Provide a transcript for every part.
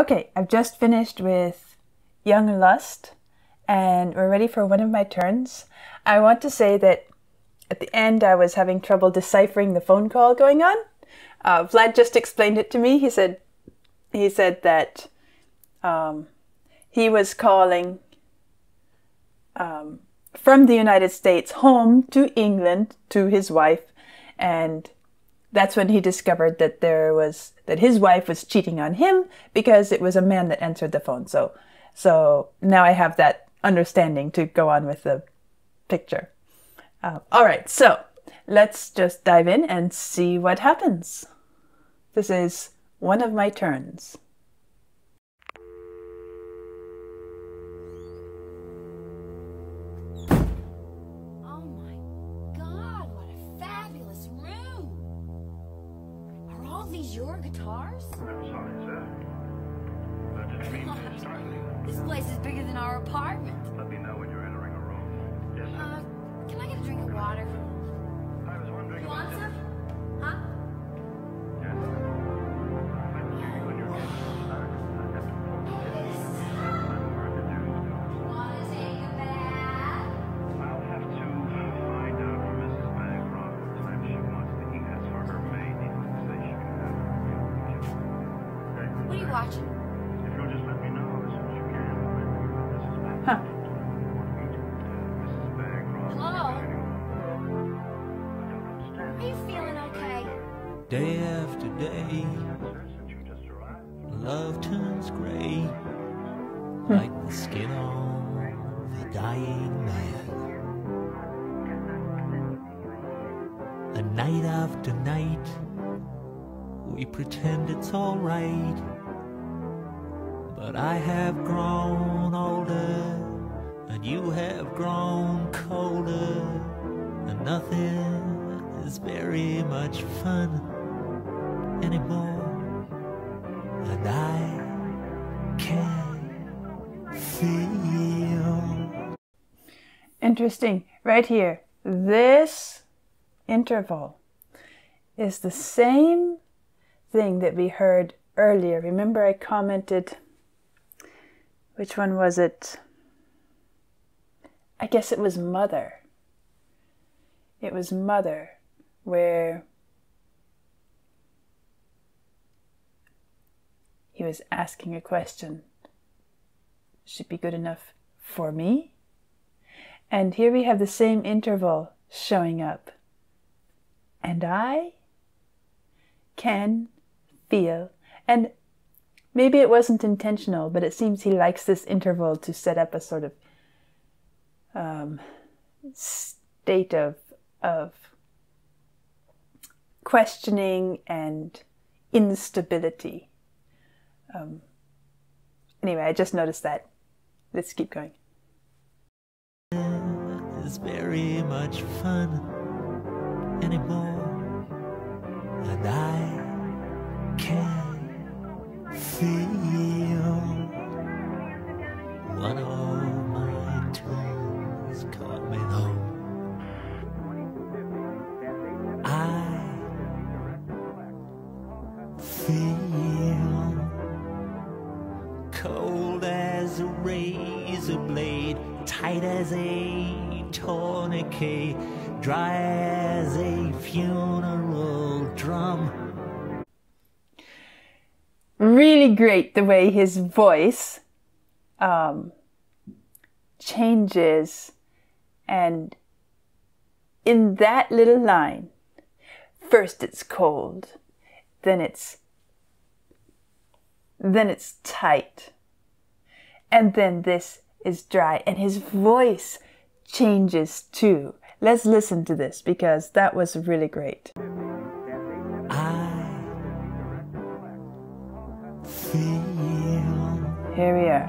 Okay, I've just finished with Young Lust, and we're ready for One of My Turns. I want to say that at the end I was having trouble deciphering the phone call going on. Vlad just explained it to me. He said that he was calling from the United States home to England to his wife, and that's when he discovered that his wife was cheating on him because it was a man that answered the phone. So now I have that understanding to go on with the picture. All right, so let's just dive in and see what happens. This is One of My Turns. These your guitars? I'm sorry, sir. I didn't mean to start you. This place is bigger than our apartment. Let me know when you're entering a room. Yes, sir. Can I get a drink of water? I was wondering. You want some? Huh? Yes. I'm waiting when you're ready. Watching. If you'll just let me know as soon as you can, Mrs. Bagcroft. Huh. Mrs. Bagcroft. Hello. Are you feeling okay? Day after day, love turns gray, like the skin of a dying man. And night after night, we pretend it's all right. But I have grown older, and you have grown colder, and nothing is very much fun anymore. And I can feel. Interesting. Right here, this interval is the same thing that we heard earlier. Remember I commented... which one was it? I guess it was Mother. It was Mother, where he was asking a question. Should be good enough for me? And here we have the same interval showing up. And I can feel. And maybe it wasn't intentional, but it seems he likes this interval to set up a sort of state of questioning and instability. Anyway, I just noticed that. Let's keep going. It's very much fun anymore, and I can't feel. One of my turns caught me though. I feel cold as a razor blade, tight as a tourniquet, dry as a funeral drum. Really great the way his voice changes, and in that little line, first it's cold, then it's tight, and then this is dry, and his voice changes too. Let's listen to this because that was really great. Here we are.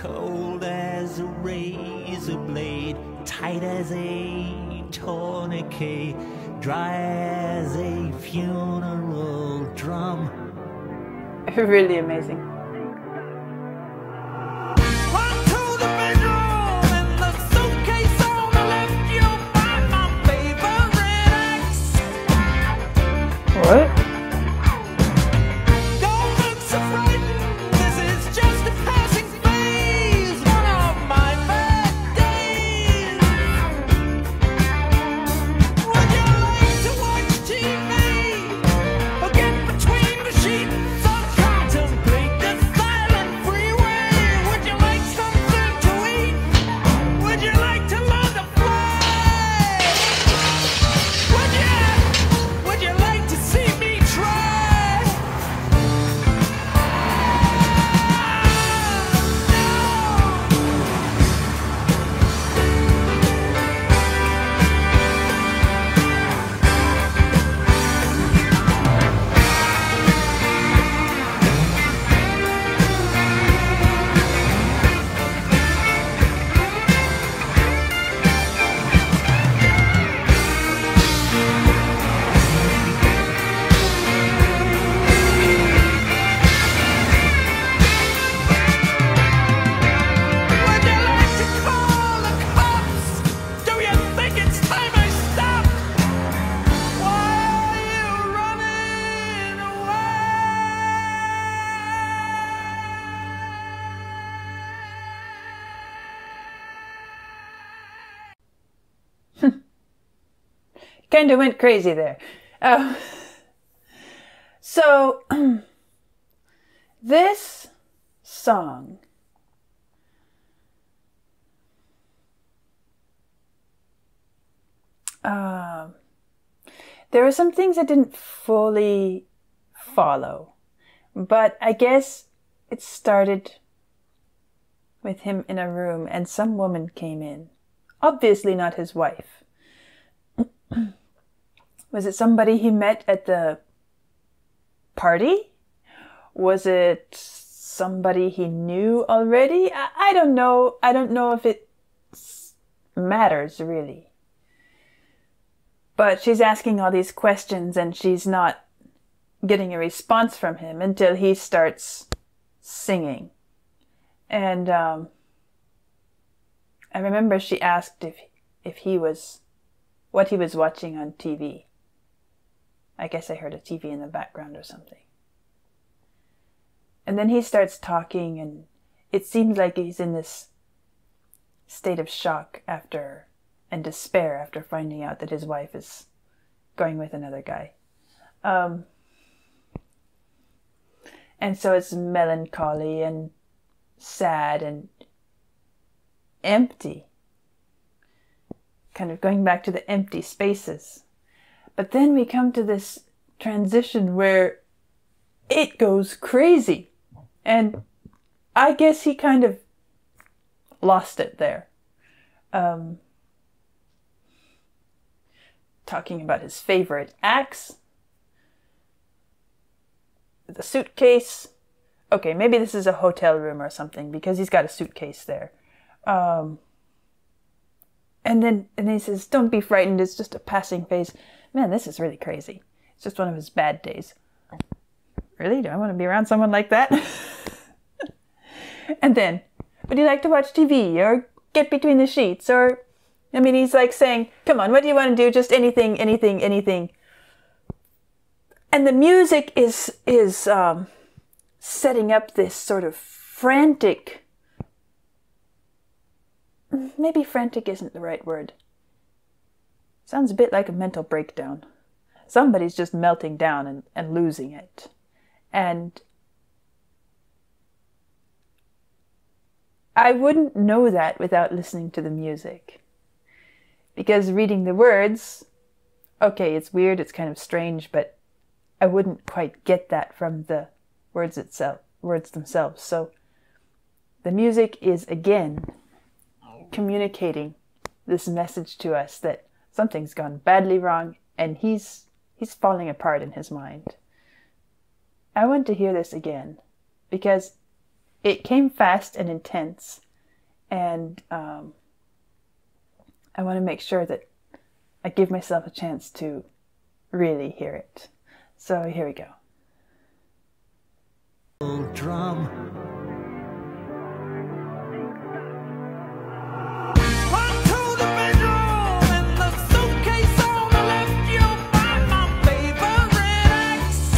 Cold as a razor blade, tight as a tourniquet, dry as a funeral drum. Really amazing. What? kind of went crazy there. So this song there are some things I didn't fully follow, but I guess it started with him in a room and some woman came in, obviously not his wife. Was it somebody he met at the party? Was it somebody he knew already? I don't know. I don't know if it matters really. But she's asking all these questions and she's not getting a response from him until he starts singing. And I remember she asked if he was, what he was watching on TV. I guess I heard a TV in the background or something. And then he starts talking, and it seems like he's in this state of shock after and despair after finding out that his wife is going with another guy. And so it's melancholy and sad and empty. Kind of going back to the empty spaces. But then we come to this transition where it goes crazy. And I guess he kind of lost it there. Talking about his favorite axe, the suitcase. Okay, maybe this is a hotel room or something because he's got a suitcase there. And then he says, "Don't be frightened, it's just a passing phase." Man, this is really crazy. It's just one of his bad days. Really? Do I want to be around someone like that? And then, would you like to watch TV or get between the sheets or... I mean, he's like saying, come on, what do you want to do? Just anything, anything, anything. And the music is setting up this sort of frantic, maybe frantic isn't the right word. Sounds a bit like a mental breakdown. Somebody's just melting down and losing it. And I wouldn't know that without listening to the music. Because reading the words, okay, it's weird, it's kind of strange, but I wouldn't quite get that from the words itself, words themselves. So the music is, again, communicating this message to us that something's gone badly wrong and he's falling apart in his mind. I want to hear this again because it came fast and intense, and I want to make sure that I give myself a chance to really hear it. So here we go. Drum. Run to the bedroom and the suitcase on the left. You'll find my favorite ex.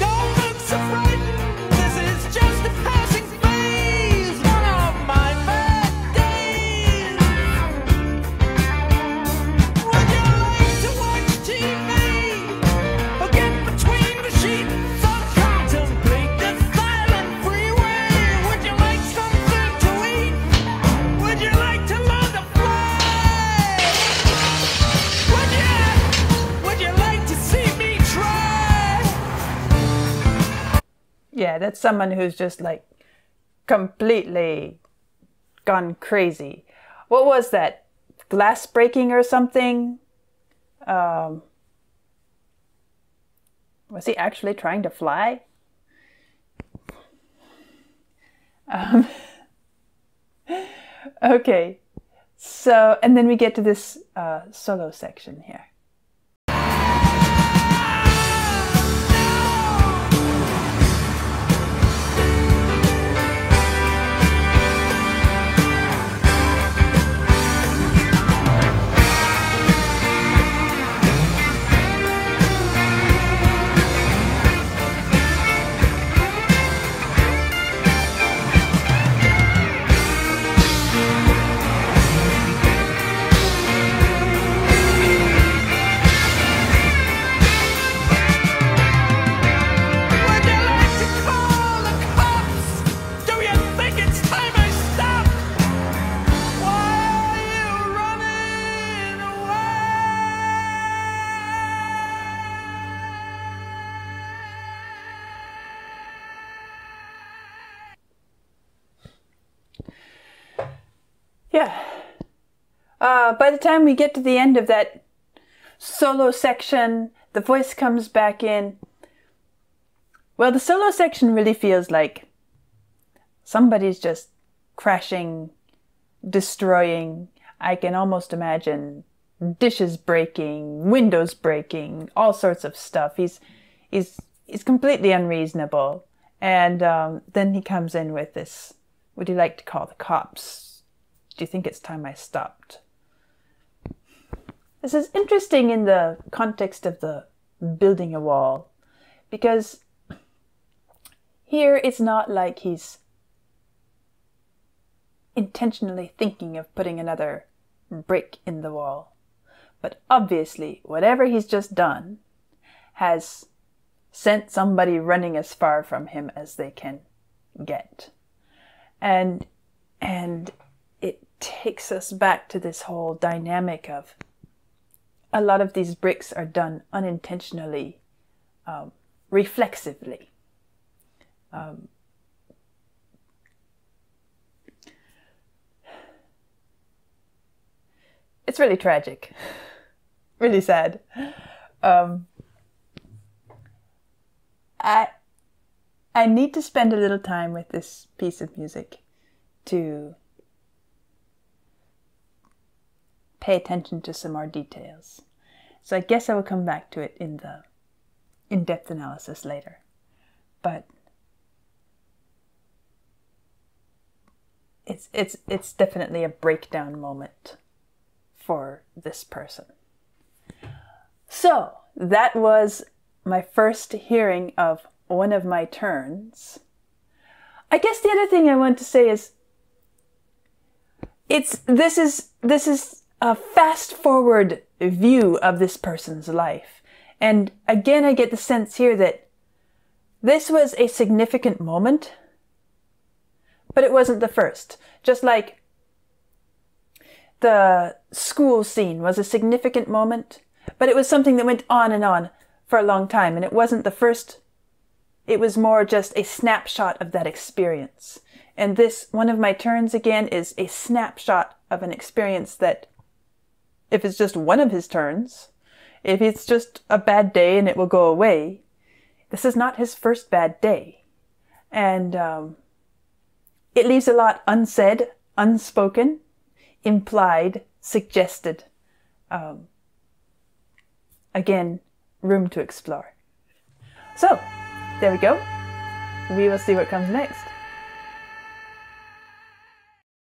Don't look so frightened. This is just a passing phase. Yeah, that's someone who's just like completely gone crazy. What was that? Glass breaking or something? Was he actually trying to fly? Okay, so, and then we get to this solo section here. Yeah. By the time we get to the end of that solo section, the voice comes back in. Well, the solo section really feels like somebody's just crashing, destroying. I can almost imagine dishes breaking, windows breaking, all sorts of stuff. He's completely unreasonable. And then he comes in with this, would you like to call the cops? Do you think it's time I stopped? This is interesting in the context of the building a wall, because here it's not like he's intentionally thinking of putting another brick in the wall. But obviously, whatever he's just done has sent somebody running as far from him as they can get. And it takes us back to this whole dynamic of a lot of these bricks are done unintentionally, reflexively. It's really tragic, really sad. I need to spend a little time with this piece of music to pay attention to some more details. So I guess I will come back to it in the in-depth analysis later. But it's definitely a breakdown moment for this person. So that was my first hearing of One of My Turns. I guess the other thing I want to say is this is a fast forward view of this person's life. And again, I get the sense here that this was a significant moment, but it wasn't the first. Just like the school scene was a significant moment, but it was something that went on and on for a long time, and it wasn't the first. It was more just a snapshot of that experience. And this One of My Turns, again, is a snapshot of an experience that, if it's just one of his turns, if it's just a bad day and it will go away, this is not his first bad day. And it leaves a lot unsaid, unspoken, implied, suggested. Again, room to explore. So, there we go. We will see what comes next.